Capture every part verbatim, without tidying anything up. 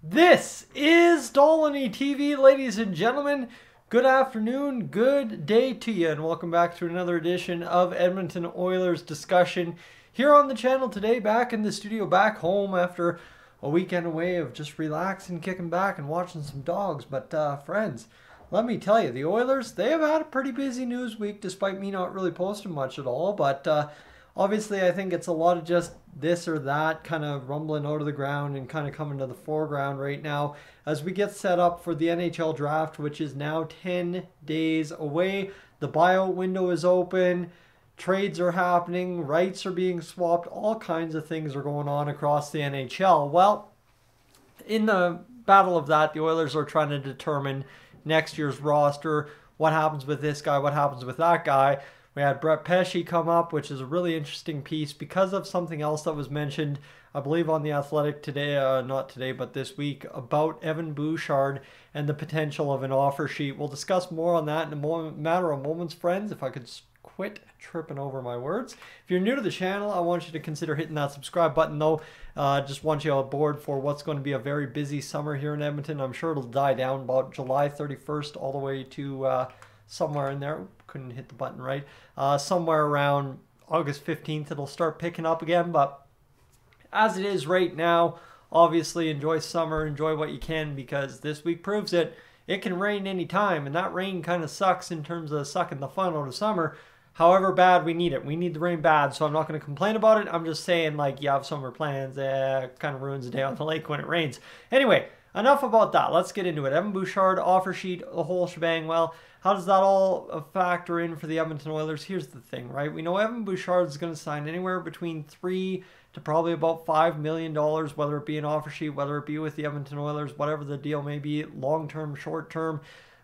This is Dolynny T V, ladies and gentlemen. Good afternoon, good day to you, and welcome back to another edition of Edmonton Oilers discussion here on the channel today, back in the studio, back home after a weekend away of just relaxing, kicking back, and watching some dogs. But uh, friends, let me tell you, the Oilers, they have had a pretty busy news week despite me not really posting much at all, but uh, obviously I think it's a lot of just this or that kind of rumbling out of the ground and kind of coming to the foreground right now as we get set up for the N H L draft, which is now ten days away. The buyout window is open, trades are happening, rights are being swapped, all kinds of things are going on across the N H L. Well, in the battle of that, the Oilers are trying to determine next year's roster, what happens with this guy, what happens with that guy. We had Brett Pesci come up, which is a really interesting piece because of something else that was mentioned, I believe, on The Athletic today, uh, not today, but this week, about Evan Bouchard and the potential of an offer sheet. We'll discuss more on that in a moment, matter of moments, friends, if I could quit tripping over my words. If you're new to the channel, I want you to consider hitting that subscribe button, though. Uh, just want you on board for what's going to be a very busy summer here in Edmonton. I'm sure it'll die down about July thirty-first all the way to uh, somewhere in there. Couldn't hit the button right. Uh, somewhere around August fifteenth, it'll start picking up again. But as it is right now, obviously enjoy summer, enjoy what you can, because this week proves it. It can rain anytime, and that rain kind of sucks in terms of sucking the fun out of summer. However bad we need it. We need the rain bad, so I'm not going to complain about it. I'm just saying, like, you have summer plans. Eh, kind of ruins the day on the lake when it rains. Anyway, enough about that. Let's get into it. Evan Bouchard, offer sheet, the whole shebang. Well, how does that all factor in for the Edmonton Oilers? Here's the thing, right? We know Evan Bouchard is going to sign anywhere between three to probably about five million dollars, whether it be an offer sheet, whether it be with the Edmonton Oilers, whatever the deal may be, long-term, short-term,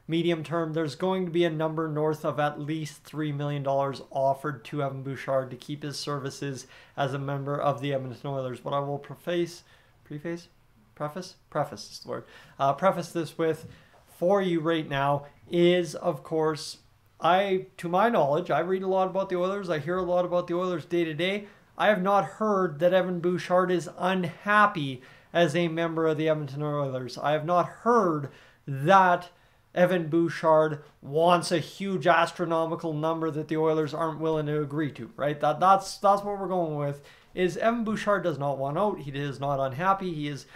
medium term, there's going to be a number north of at least three million dollars offered to Evan Bouchard to keep his services as a member of the Edmonton Oilers. What I will preface, preface, preface, preface is the word, uh, preface this with for you right now is, of course, I, to my knowledge, I read a lot about the Oilers. I hear a lot about the Oilers day to day. I have not heard that Evan Bouchard is unhappy as a member of the Edmonton Oilers. I have not heard that Evan Bouchard wants a huge astronomical number that the Oilers aren't willing to agree to, right? That, that's, that's what we're going with, is Evan Bouchard does not want out. He is not unhappy. He is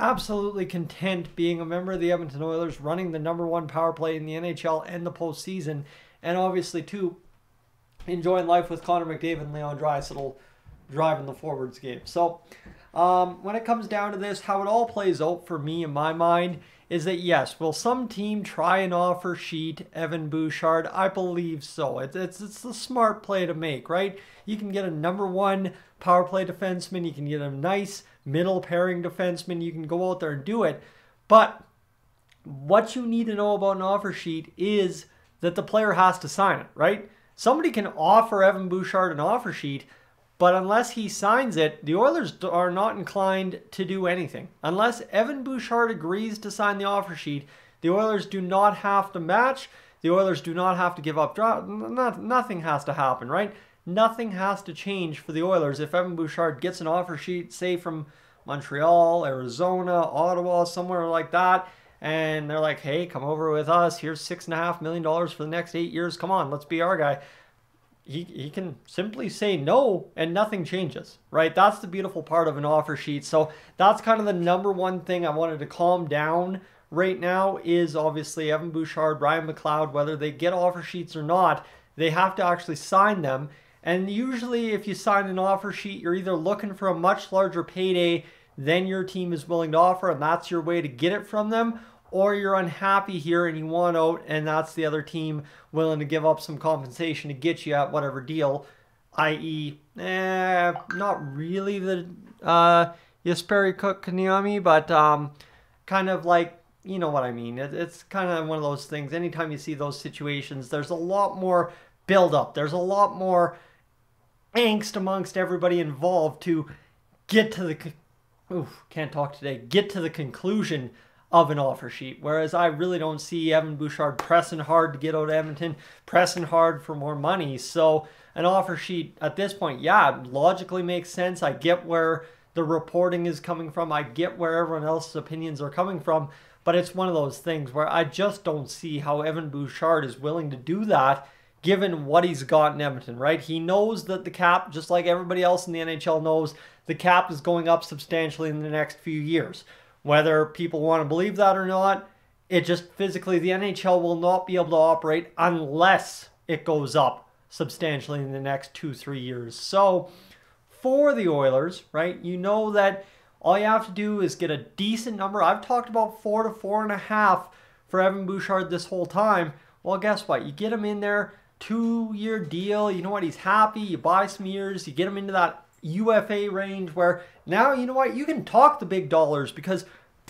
absolutely content being a member of the Edmonton Oilers, running the number one power play in the N H L and the postseason, and obviously, too, enjoying life with Connor McDavid and Leon Draisaitl driving the forwards game. So um, when it comes down to this, how it all plays out for me in my mind is that, yes, will some team try and offer sheet Evan Bouchard? I believe so. It's, it's, it's a smart play to make, right? You can get a number one power play defenseman. You can get a nice middle pairing defenseman. You can go out there and do it. But what you need to know about an offer sheet is that the player has to sign it, right? Somebody can offer Evan Bouchard an offer sheet, but unless he signs it, the Oilers are not inclined to do anything. Unless Evan Bouchard agrees to sign the offer sheet, the Oilers do not have to match. The Oilers do not have to give up draft. Nothing has to happen, right? Nothing has to change for the Oilers if Evan Bouchard gets an offer sheet, say from Montreal, Arizona, Ottawa, somewhere like that, and they're like, hey, come over with us. Here's six point five million dollars for the next eight years. Come on, let's be our guy. He, he can simply say no and nothing changes, right? That's the beautiful part of an offer sheet. So that's kind of the number one thing I wanted to calm down right now is obviously Evan Bouchard, Ryan McLeod, whether they get offer sheets or not, they have to actually sign them. And usually if you sign an offer sheet, you're either looking for a much larger payday than your team is willing to offer, and that's your way to get it from them, or you're unhappy here and you want out, and that's the other team willing to give up some compensation to get you at whatever deal, that is, eh, not really the uh, Jesperi Kotkaniemi, but um, kind of like, you know what I mean. It, it's kind of one of those things. Anytime you see those situations, there's a lot more buildup. There's a lot more angst amongst everybody involved to get to the, oof, can't talk today, get to the conclusion of an offer sheet, whereas I really don't see Evan Bouchard pressing hard to get out of Edmonton, pressing hard for more money. So an offer sheet at this point, yeah, logically makes sense. I get where the reporting is coming from. I get where everyone else's opinions are coming from, but it's one of those things where I just don't see how Evan Bouchard is willing to do that given what he's got in Edmonton, right? He knows that the cap, just like everybody else in the N H L knows, the cap is going up substantially in the next few years. Whether people want to believe that or not, it just physically, the N H L will not be able to operate unless it goes up substantially in the next two, three years. So for the Oilers, right, you know that all you have to do is get a decent number. I've talked about four to four and a half for Evan Bouchard this whole time. Well, guess what? You get him in there, two-year deal. You know what? He's happy. You buy some years. You get him into that U F A range where now, you know what? You can talk the big dollars because,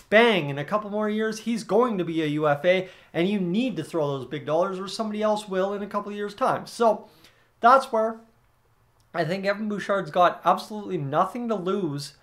bang, in a couple more years, he's going to be a U F A, and you need to throw those big dollars or somebody else will in a couple of years' time. So that's where I think Evan Bouchard's got absolutely nothing to lose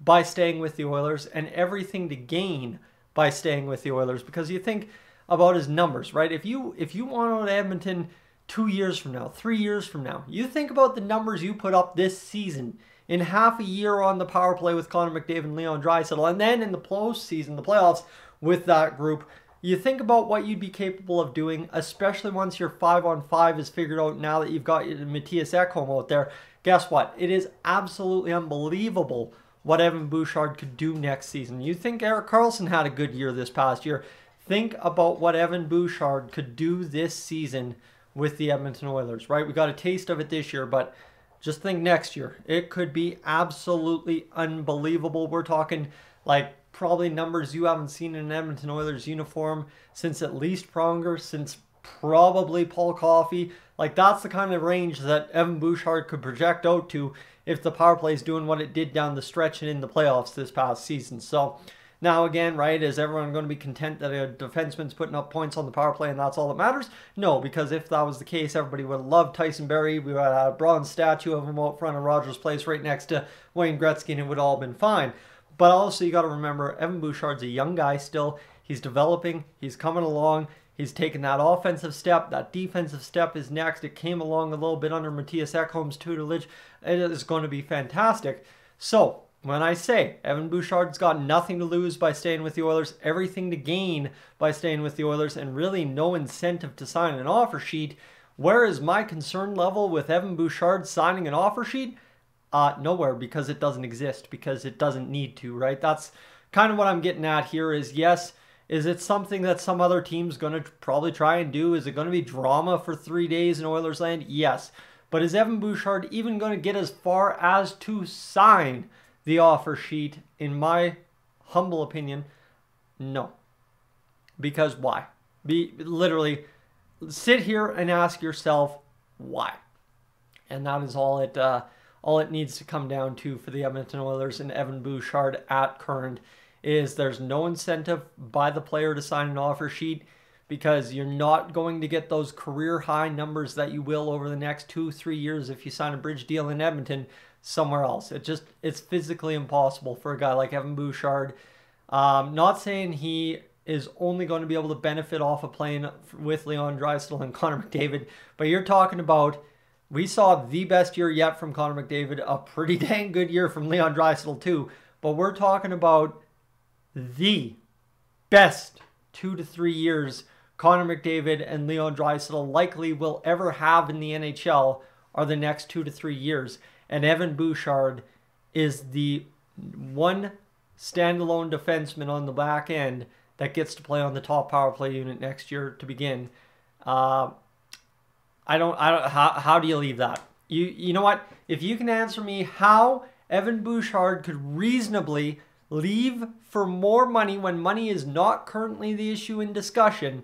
by staying with the Oilers and everything to gain by staying with the Oilers, because you think about his numbers, right? If you if you want out of Edmonton two years from now, three years from now, you think about the numbers you put up this season in half a year on the power play with Connor McDavid and Leon Draisaitl, and then in the postseason, the playoffs with that group, you think about what you'd be capable of doing, especially once your five on five is figured out now that you've got Matthias Ekholm out there. Guess what? It is absolutely unbelievable what Evan Bouchard could do next season. You think Eric Karlsson had a good year this past year. Think about what Evan Bouchard could do this season with the Edmonton Oilers, right? We got a taste of it this year, but just think next year. It could be absolutely unbelievable. We're talking like probably numbers you haven't seen in an Edmonton Oilers uniform since at least Pronger, since probably Paul Coffey. Like, that's the kind of range that Evan Bouchard could project out to if the power play is doing what it did down the stretch and in the playoffs this past season. So now again, right, is everyone going to be content that a defenseman's putting up points on the power play and that's all that matters? No, because if that was the case, everybody would love Tyson Berry. We would have had a bronze statue of him out front of Rogers Place right next to Wayne Gretzky, and it would all have been fine. But also, you got to remember, Evan Bouchard's a young guy still. He's developing. He's coming along. He's taken that offensive step. That defensive step is next. It came along a little bit under Matthias Ekholm's tutelage. It is going to be fantastic. So when I say Evan Bouchard's got nothing to lose by staying with the Oilers, everything to gain by staying with the Oilers, and really no incentive to sign an offer sheet, where is my concern level with Evan Bouchard signing an offer sheet? Uh, nowhere, because it doesn't exist, because it doesn't need to, right? That's kind of what I'm getting at here is, yes, is it something that some other team's going to probably try and do? Is it going to be drama for three days in Oilers land? Yes. But is Evan Bouchard even going to get as far as to sign the offer sheet? In my humble opinion, no. Because why? Be literally sit here and ask yourself why, and that is all it uh, all it needs to come down to for the Edmonton Oilers and Evan Bouchard at current is there's no incentive by the player to sign an offer sheet because you're not going to get those career high numbers that you will over the next two, three years if you sign a bridge deal in Edmonton somewhere else. It just, it's physically impossible for a guy like Evan Bouchard. Um, not saying he is only going to be able to benefit off of playing with Leon Draisaitl and Connor McDavid, but you're talking about, we saw the best year yet from Connor McDavid, a pretty dang good year from Leon Draisaitl too, but we're talking about the best two to three years Connor McDavid and Leon Draisaitl likely will ever have in the N H L are the next two to three years. And Evan Bouchard is the one standalone defenseman on the back end that gets to play on the top power play unit next year to begin. Uh, I don't, I don't, how, how do you leave that? You, you know what? If you can answer me how Evan Bouchard could reasonably leave for more money when money is not currently the issue in discussion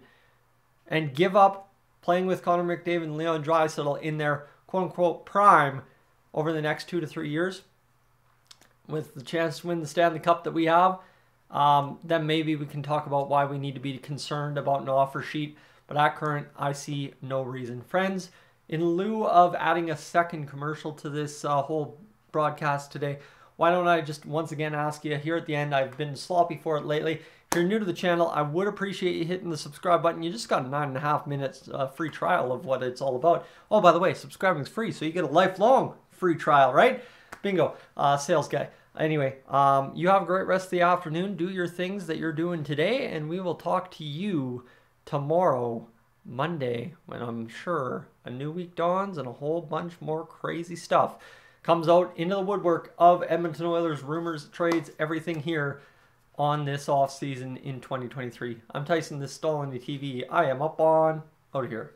and give up playing with Connor McDavid and Leon Draisaitl in their quote unquote prime over the next two to three years, with the chance to win the Stanley Cup that we have, um, then maybe we can talk about why we need to be concerned about an offer sheet. But at current, I see no reason. Friends, in lieu of adding a second commercial to this uh, whole broadcast today, why don't I just once again ask you here at the end, I've been sloppy for it lately. If you're new to the channel, I would appreciate you hitting the subscribe button. You just got a nine and a half minutes uh, free trial of what it's all about. Oh, by the way, subscribing is free, so you get a lifelong free trial, right? Bingo, uh, sales guy. Anyway, um, you have a great rest of the afternoon. Do your things that you're doing today, and we will talk to you tomorrow, Monday, when I'm sure a new week dawns and a whole bunch more crazy stuff comes out into the woodwork of Edmonton Oilers rumors, trades, everything here on this offseason in twenty twenty-three. I'm Tyson, this is Dolynny T V. I am up on out of here.